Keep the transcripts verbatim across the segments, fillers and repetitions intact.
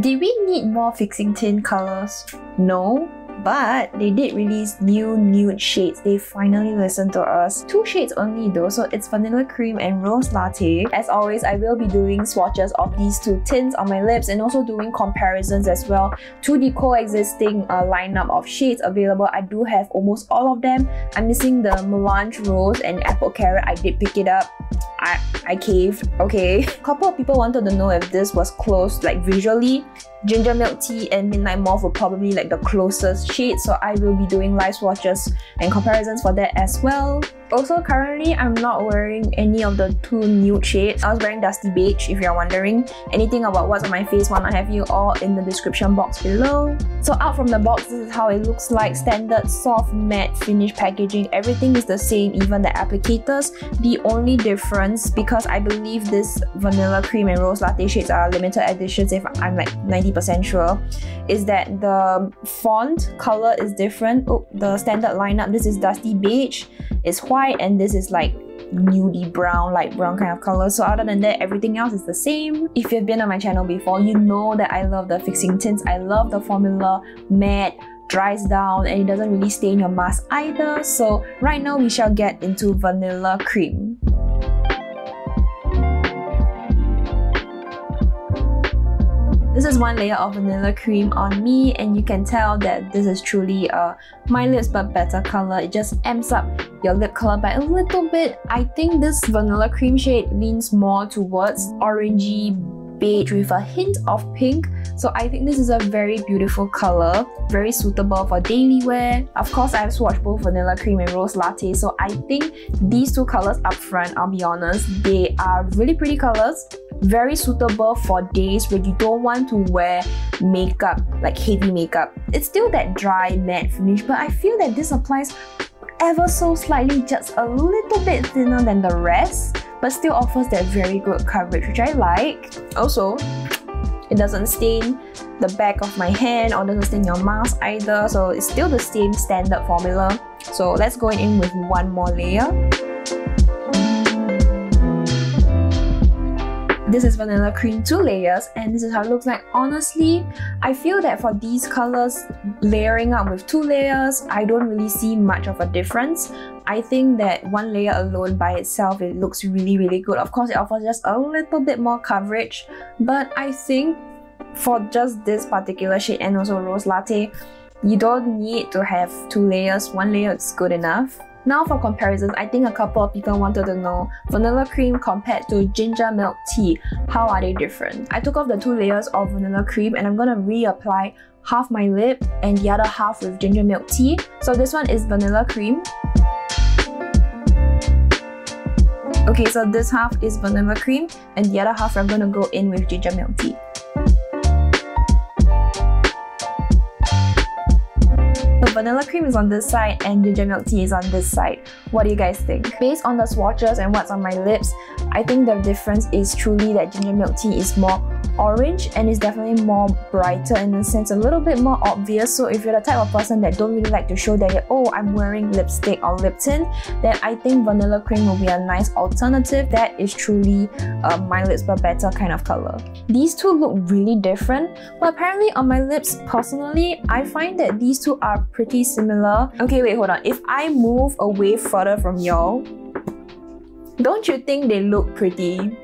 Did we need more fixing tint colors? No. But they did release new nude shades. They finally listened to us. Two shades only though, so it's Vanilla Cream and Rose Latte. As always, I will be doing swatches of these two tints on my lips and also doing comparisons as well to the coexisting uh, lineup of shades available. I do have almost all of them. I'm missing the Melange Rose and Apple Carrot. I did pick it up. I, I caved, okay. A couple of people wanted to know if this was close, like visually. Ginger Milk Tea and Midnight Morph were probably like the closest shade, so I will be doing live swatches and comparisons for that as well. Also, currently, I'm not wearing any of the two nude shades. I was wearing Dusty Beige, if you're wondering. Anything about what's on my face, why not have you all in the description box below. So out from the box, this is how it looks like. Standard soft matte finish packaging. Everything is the same, even the applicators. The only difference, because I believe this Vanilla Cream and Rose Latte shades are limited editions, if I'm like ninety percent sure, is that the font color is different. Oh, the standard lineup, this is Dusty Beige, it's white, and this is like nudie brown, light brown kind of color. So other than that, everything else is the same. If you've been on my channel before, you know that I love the fixing tints. I love the formula. Matte, dries down, and it doesn't really stain your mask either. So right now we shall get into Vanilla Cream. This is one layer of Vanilla Cream on me, and you can tell that this is truly a My Lips But Better color. It just amps up your lip color by a little bit. I think this Vanilla Cream shade leans more towards orangey beige with a hint of pink. So I think this is a very beautiful color, very suitable for daily wear. Of course, I've swatched both Vanilla Cream and Rose Latte, so I think these two colors up front, I'll be honest, they are really pretty colors. Very suitable for days where you don't want to wear makeup, like heavy makeup. It's still that dry matte finish, but I feel that this applies ever so slightly, just a little bit thinner than the rest, but still offers that very good coverage, which I like. Also, it doesn't stain the back of my hand or doesn't stain your mask either, so it's still the same standard formula. So let's go in with one more layer. This is Vanilla Cream, two layers, and this is how it looks like. Honestly, I feel that for these colors, layering up with two layers, I don't really see much of a difference. I think that one layer alone by itself, it looks really, really good. Of course, it offers just a little bit more coverage, but I think for just this particular shade and also Rose Latte, you don't need to have two layers. One layer is good enough. Now for comparisons, I think a couple of people wanted to know Vanilla Cream compared to Ginger Milk Tea. How are they different? I took off the two layers of Vanilla Cream and I'm gonna reapply half my lip and the other half with Ginger Milk Tea. So this one is Vanilla Cream. Okay, so this half is Vanilla Cream and the other half I'm gonna go in with Ginger Milk Tea. Vanilla Cream is on this side and Ginger Milk Tea is on this side. What do you guys think? Based on the swatches and what's on my lips, I think the difference is truly that Ginger Milk Tea is more orange and is definitely more brighter in a sense, a little bit more obvious. So if you're the type of person that don't really like to show that, oh, I'm wearing lipstick or lip tint, then I think Vanilla Cream will be a nice alternative. That is truly uh, My Lips But Better kind of color. These two look really different, but apparently on my lips personally, I find that these two are pretty similar. Okay, wait, hold on. If I move away further from y'all, don't you think they look pretty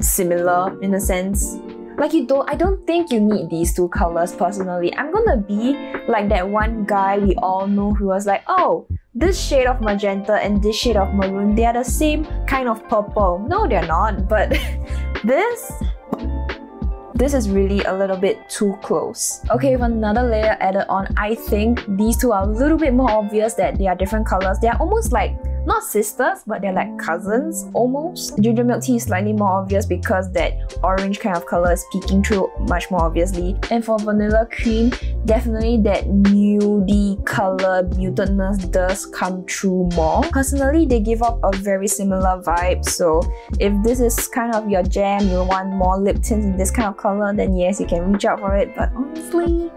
similar in a sense? Like you don't, I don't think you need these two colors personally. I'm gonna be like that one guy we all know who was like, oh, this shade of magenta and this shade of maroon, they are the same kind of purple. No, they're not, but this, this is really a little bit too close. Okay, with another layer added on, I think these two are a little bit more obvious that they are different colors. They are almost like, not sisters, but they're like cousins almost. Ginger Milk Tea is slightly more obvious because that orange kind of color is peeking through much more obviously. And for Vanilla Cream, definitely that nudie color mutedness does come through more. Personally, they give off a very similar vibe. So if this is kind of your jam, you want more lip tints in this kind of color, then yes, you can reach out for it. But honestly,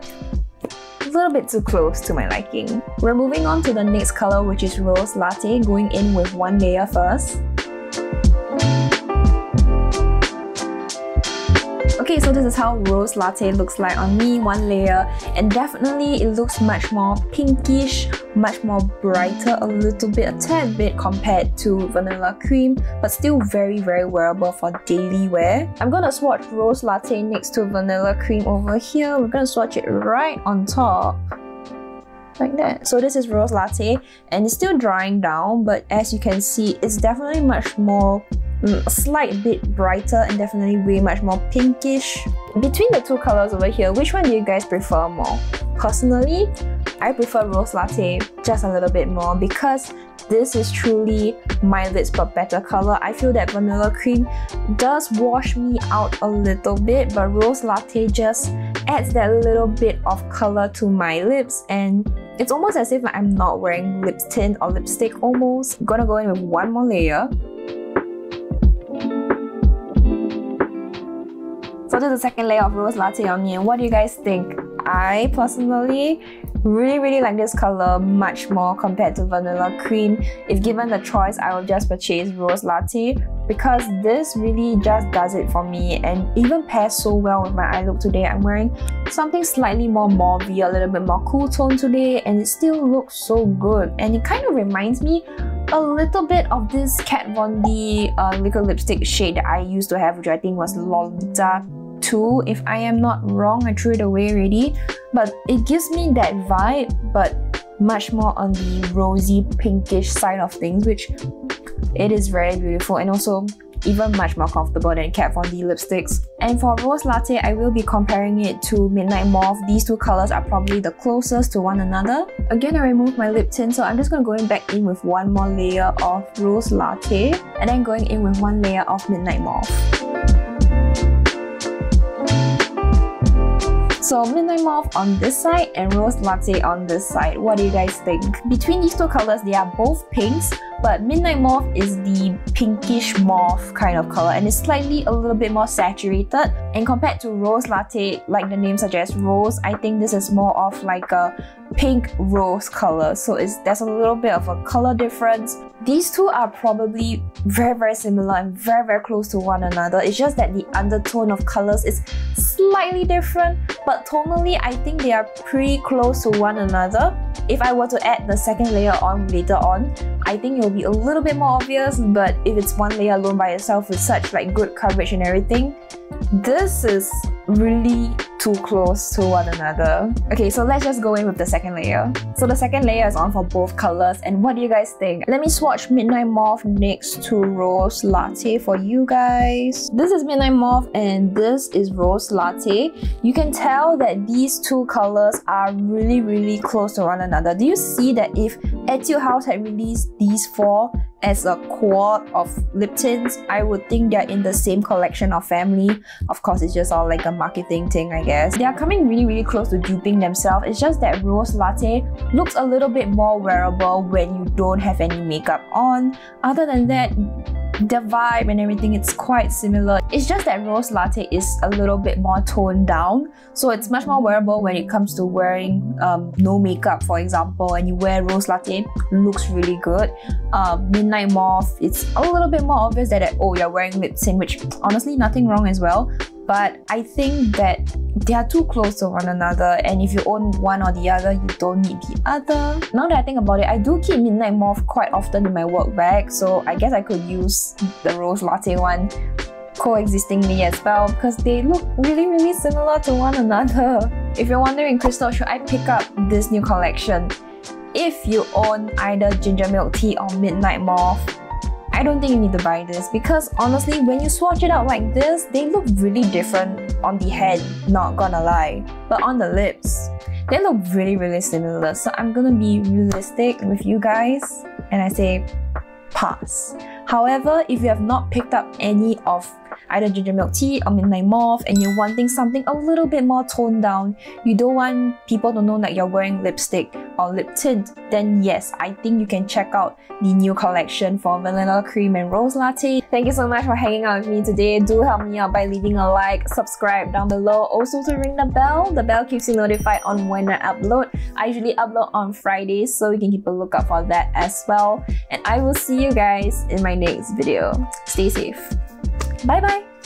a little bit too close to my liking. We're moving on to the next color, which is Rose Latte, going in with one layer first. Okay, so this is how Rose Latte looks like on me, one layer, and definitely it looks much more pinkish, much more brighter, a little bit, a tad bit compared to Vanilla Cream, but still very, very wearable for daily wear. I'm gonna swatch Rose Latte next to Vanilla Cream over here. We're gonna swatch it right on top. Like that. So this is Rose Latte and it's still drying down, but as you can see, it's definitely much more mm, a slight bit brighter and definitely way much more pinkish. Between the two colors over here, which one do you guys prefer more? Personally, I prefer Rose Latte just a little bit more because this is truly my lids but better color. I feel that Vanilla Cream does wash me out a little bit, but Rose Latte just adds that little bit of color to my lips, and it's almost as if I'm not wearing lip tint or lipstick almost. I'm gonna go in with one more layer. So this is the second layer of Rose Latte on me, and what do you guys think? I personally really really like this color much more compared to Vanilla Cream. If given the choice, I will just purchase Rose Latte because this really just does it for me and even pairs so well with my eye look today. I'm wearing something slightly more mauvey, a little bit more cool tone today, and it still looks so good, and it kind of reminds me a little bit of this Kat Von D uh, liquid lipstick shade that I used to have, which I think was Lolita two, if I am not wrong. I threw it away already, but it gives me that vibe, but much more on the rosy pinkish side of things, which it is very beautiful and also even much more comfortable than Kat Von D lipsticks. And for Rose Latte, I will be comparing it to Midnight Mauve. These two colors are probably the closest to one another. Again, I removed my lip tint, so I'm just going to go in back in with one more layer of Rose Latte and then going in with one layer of Midnight Mauve. So Midnight Mauve on this side and Rose Latte on this side. What do you guys think? Between these two colors, they are both pinks, but Midnight Mauve is the pinkish mauve kind of color and it's slightly a little bit more saturated. And compared to Rose Latte, like the name suggests, rose, I think this is more of like a pink rose color. So it's, there's a little bit of a color difference. These two are probably very very similar and very very close to one another. It's just that the undertone of colors is slightly different, but tonally I think they are pretty close to one another. If I were to add the second layer on later on, I think it will be a little bit more obvious, but if it's one layer alone by itself with such like good coverage and everything, this is really too close to one another. Okay, so let's just go in with the second layer. So the second layer is on for both colors, and what do you guys think? Let me swatch Midnight Mauve next to Rose Latte for you guys. This is Midnight Mauve and this is Rose Latte. You can tell that these two colors are really really close to one another. Do you see that if Etude House had released these four as a quad of lip tints, I would think they're in the same collection or family. Of course, it's just all like a marketing thing, I guess. They are coming really really close to duping themselves. It's just that Rose Latte looks a little bit more wearable when you don't have any makeup on. Other than that, the vibe and everything, it's quite similar. It's just that Rose Latte is a little bit more toned down, so it's much more wearable when it comes to wearing um, no makeup, for example, and you wear Rose Latte, looks really good. uh, Midnight Mauve, it's a little bit more obvious that, that oh, you're wearing lip tint, which honestly nothing wrong as well, but I think that they are too close to one another, and if you own one or the other, you don't need the other. Now that I think about it, I do keep Midnight Mauve quite often in my work bag, so I guess I could use the Rose Latte one coexistingly as well because they look really really similar to one another. If you're wondering, Crystal, should I pick up this new collection? If you own either Ginger Milk Tea or Midnight Mauve, I don't think you need to buy this because honestly, when you swatch it out like this, they look really different on the head, not gonna lie, but on the lips, they look really really similar. So I'm gonna be realistic with you guys and I say pass. However, if you have not picked up any of either Ginger Milk Tea or Midnight Mauve and you're wanting something a little bit more toned down, you don't want people to know that you're wearing lipstick or lip tint, then yes, I think you can check out the new collection for Vanilla Cream and Rose Latte. Thank you so much for hanging out with me today. Do help me out by leaving a like, subscribe down below, also to ring the bell. The bell keeps you notified on when I upload. I usually upload on Fridays, so you can keep a lookout for that as well. And I will see you guys in my next video. Stay safe. Bye bye!